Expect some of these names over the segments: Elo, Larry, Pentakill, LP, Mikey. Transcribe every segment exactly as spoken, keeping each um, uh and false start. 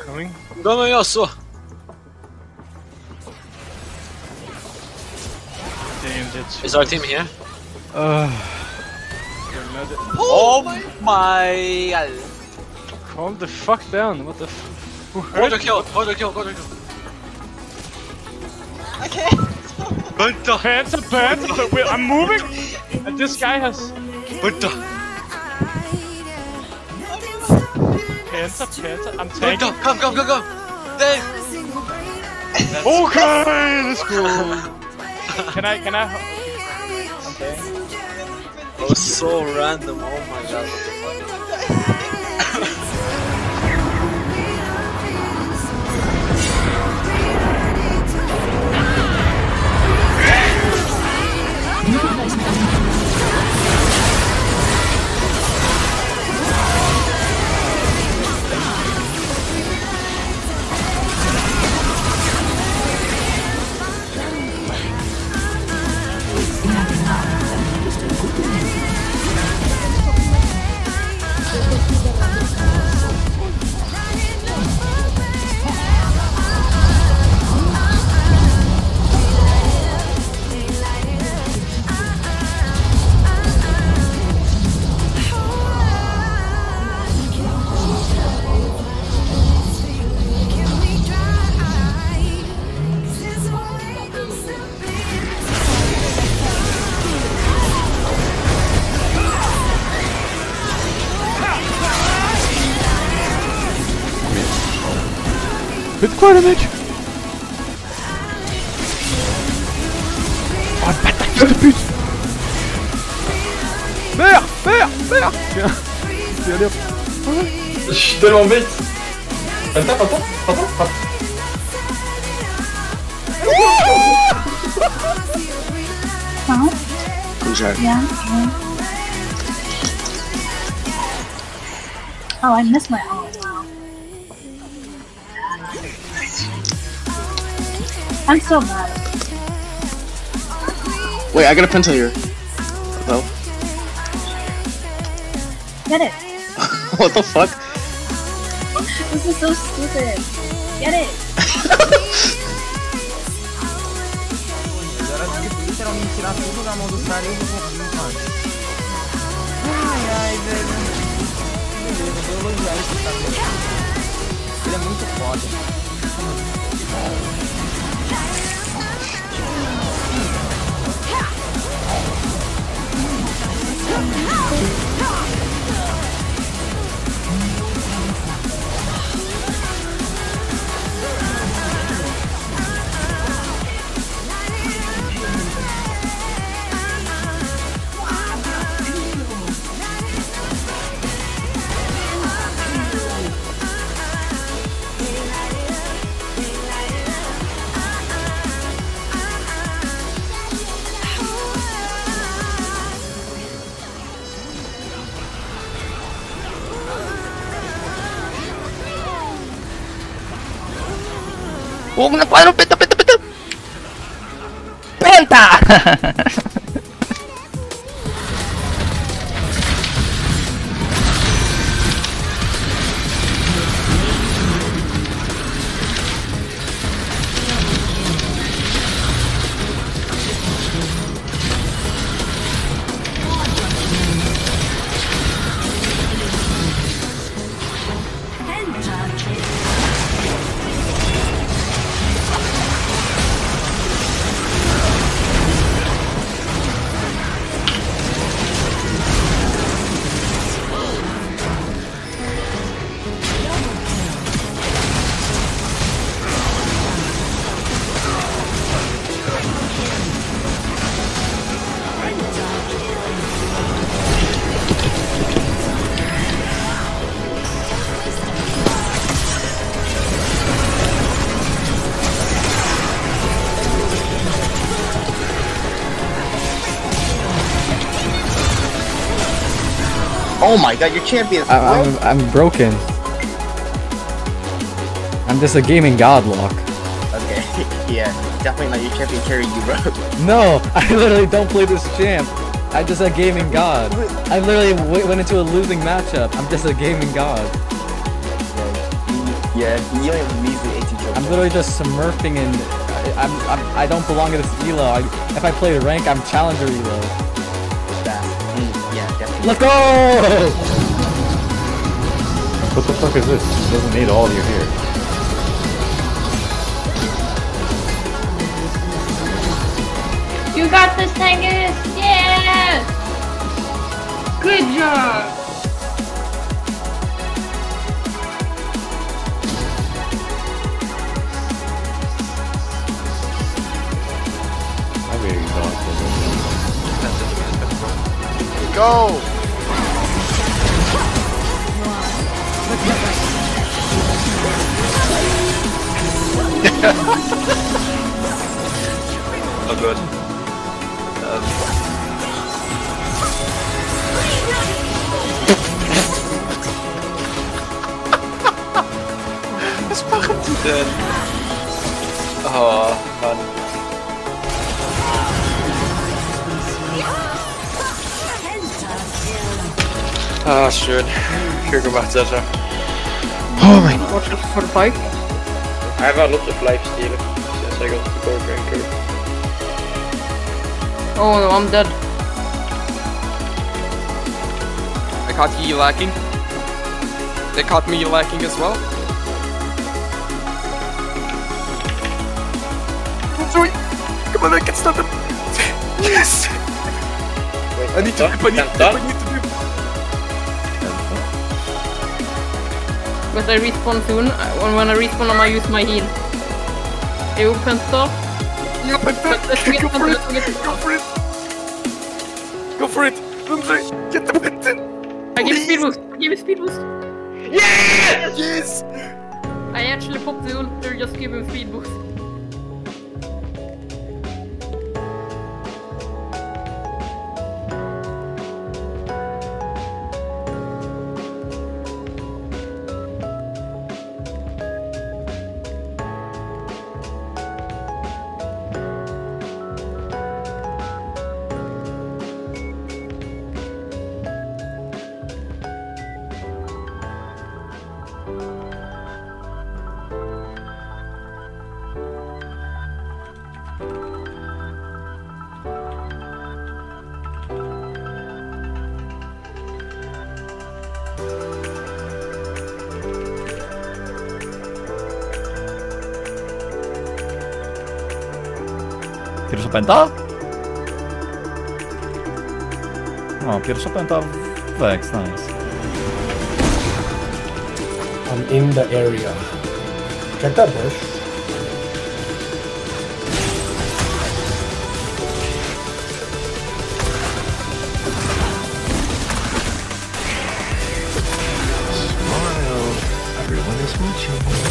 coming. I'm coming also. Damn, that's... Is our team here? Uh, oh, oh my, my god. Calm the fuck down, what the f... Auto kill, auto kill, auto kill. Okay. Put the hands up, hands up. I'm moving. And this guy has... Put the... Hands up, hands up. I'm taking... Come, come, come, come. Dave. Okay, let's go. Can I, can I... Okay. That was so random, oh my god, what the with quite a match. Oh, bataille de pute. Merde, merde, merde. Tiens, c'est allé. Je suis tellement bête. Attends, attends, attends, attends. Pardon? Comme j'arrive. Yeah, yeah. Oh, I missed my own. I'm so mad. Wait, I got a pencil here. Hello? Get it! What the fuck? This is so stupid. Get it! Ele é muito foda. Oh, I'm gonna find a penta, penta, penta! Penta! Oh my god, your champion! I, I'm, I'm broken. I'm just a gaming godlock. Okay, yeah, definitely not your champion carrying you, bro. No, I literally don't play this champ. I'm just a gaming god. I literally w went into a losing matchup. I'm just a gaming god. You, Yeah, you only have measly eighteen kills. I'm literally just smurfing and I, I'm, I'm, I don't belong to this elo. I, if I play rank, I'm challenger elo. Yeah, definitely. Let's go! What the fuck is this? It doesn't need all of you here. You got this, Tangus! Yeah! Good job! I'm very exhausted. Go! Oh good. Was machen die denn? Oh, Mann. Ah, schön. Schön gemacht, Sascha. Oh mein Gott, von Bike? Einfach nur der Lifestyle. Sehr, sehr gut. Cool. Oh no, I'm dead. I caught you lacking. They caught me lacking as well. I'm sorry. Come on, I can stop them. Yes! Wait, I need to rip, I need to rip, I need to rip. But I respawn soon. When I respawn, I'm gonna use my heal. You Penta. You Penta. Go for it. Go for it. Go for it. Get the Penta. I give a speed boost. I give a speed boost. Yes! Yes! I actually popped the ult there, just give him speed boost. Pierwsza pęta? O, pierwsza pęta w Vex, nice. I'm in the area. Check that bush. Smile. Everyone is watching.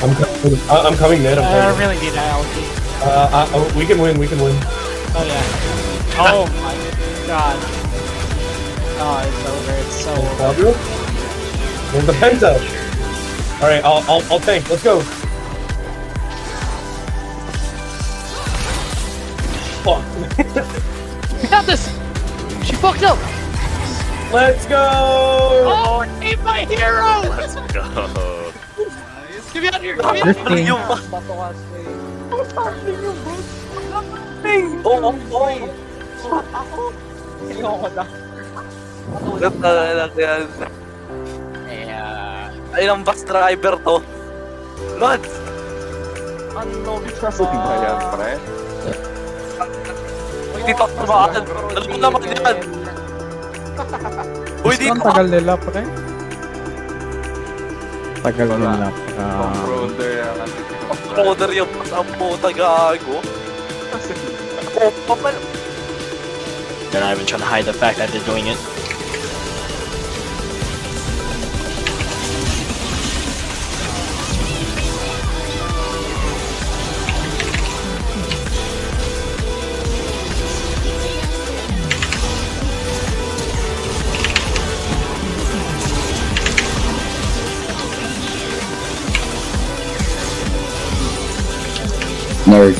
I'm coming. I I'm coming, man. I'm coming. I really need that L P. Uh, I, oh, we can win. We can win. Oh yeah. Oh my god. Oh, it's over. It's so over. There's the Penta. All right, I'll I'll I'll tank. Let's go. Fuck. We got this. She fucked up. Let's go. Oh, I hate my hero. Let's go. Give me out of here! Give me out of here! What's happening, you bro? What's happening? Oh, I'm flying! Oh, no. What the hell is that? Yeah. I am bus driver, though. Not! I don't know if you're looking by that, right? Hindi takot ba atin? Alam mo naman yan! Uy, di ko! Tagal nila, pre? Tagal nila. Ah. Brother yung pasamputa gago. They're not even trying to hide the fact that they're doing it. Nerd.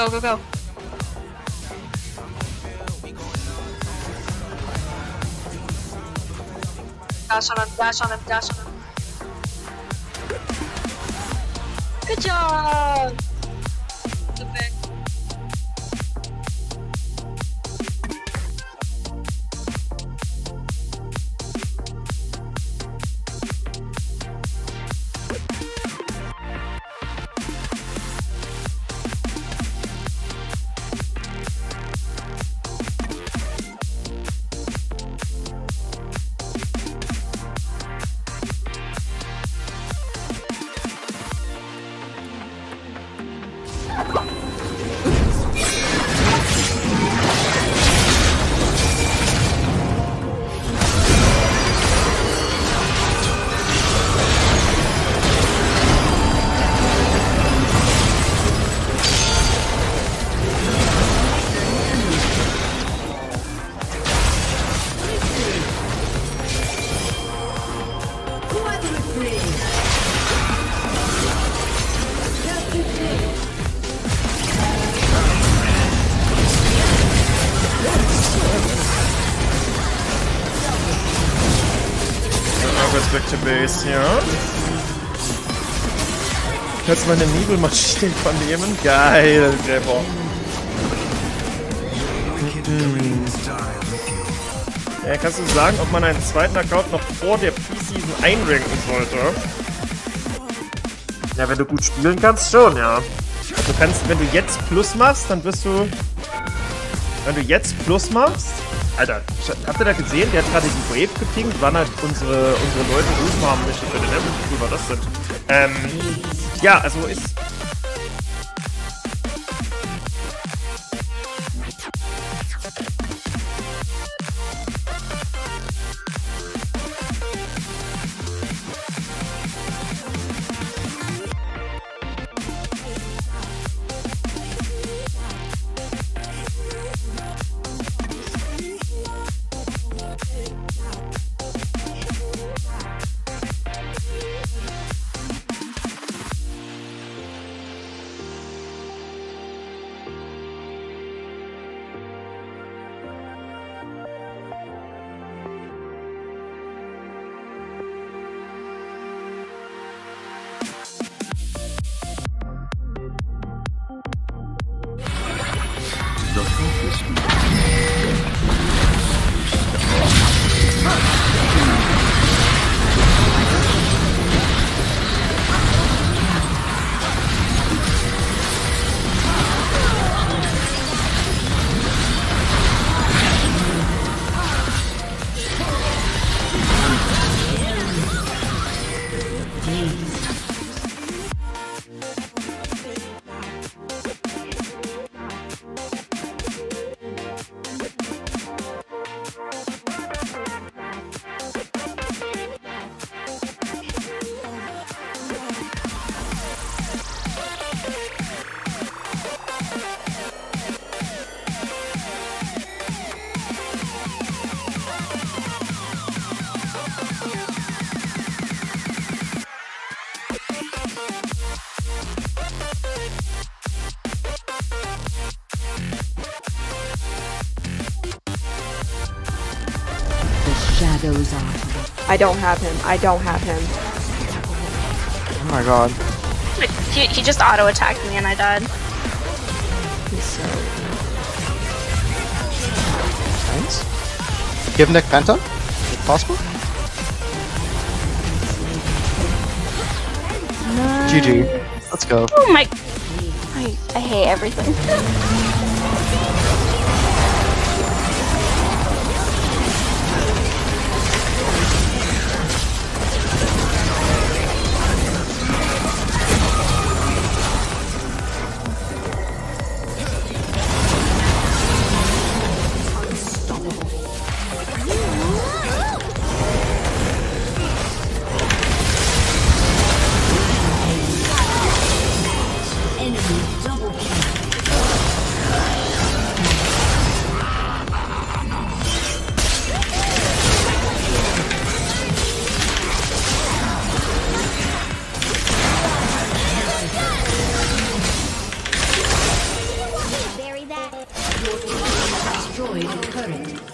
Go, go, go. Dash on him, dash on him, dash on him. Good job! The big. Back to base, ja. Kannst meine Nebelmaschinen vernehmen? Geil, Gräber. Hm. Ja, kannst du sagen, ob man einen zweiten Account noch vor der Preseason einranken sollte? Ja, wenn du gut spielen kannst, schon, ja. Du kannst, wenn du jetzt Plus machst, dann wirst du... Wenn du jetzt Plus machst... Alter, habt ihr da gesehen? Der hat gerade die Wave gepinkt, wann halt unsere, unsere Leute Rufen haben möchten für den Level. Wie cool war das denn? Ähm, ja, also ist... Shadows on. I don't have him. I don't have him. Oh my god. He, he just auto attacked me and I died. He's so. Nice. Give him the Penta? Is it possible? Nice. G G. Let's go. Oh my. I, I hate everything. Destroyed turret.